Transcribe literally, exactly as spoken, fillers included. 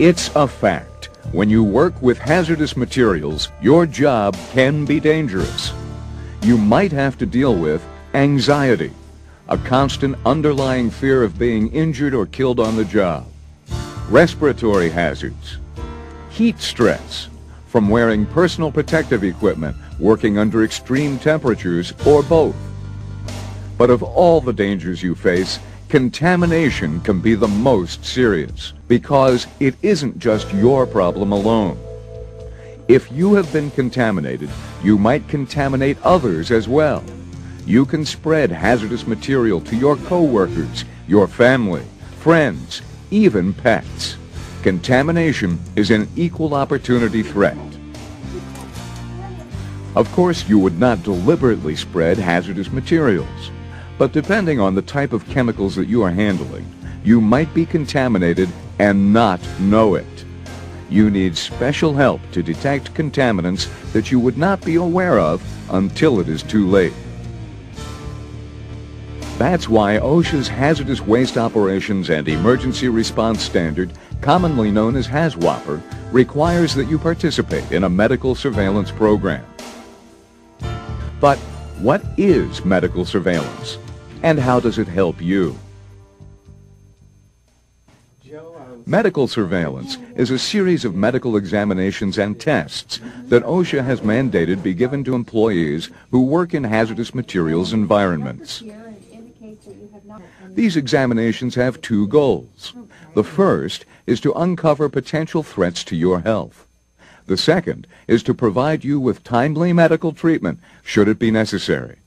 It's a fact. When you work with hazardous materials, your job can be dangerous. You might have to deal with anxiety, a constant underlying fear of being injured or killed on the job, respiratory hazards, heat stress from wearing personal protective equipment, working under extreme temperatures, or both. But of all the dangers you face, contamination can be the most serious, because it isn't just your problem alone. If you have been contaminated, you might contaminate others as well. You can spread hazardous material to your co-workers, your family, friends, even pets. Contamination is an equal opportunity threat. Of course, you would not deliberately spread hazardous materials. But depending on the type of chemicals that you are handling, you might be contaminated and not know it. You need special help to detect contaminants that you would not be aware of until it is too late. That's why OSHA's Hazardous Waste Operations and Emergency Response Standard, commonly known as HAZWOPER, requires that you participate in a medical surveillance program. But what is medical surveillance, and how does it help you? Medical surveillance is a series of medical examinations and tests that OSHA has mandated be given to employees who work in hazardous materials environments. These examinations have two goals. The first is to uncover potential threats to your health. The second is to provide you with timely medical treatment should it be necessary.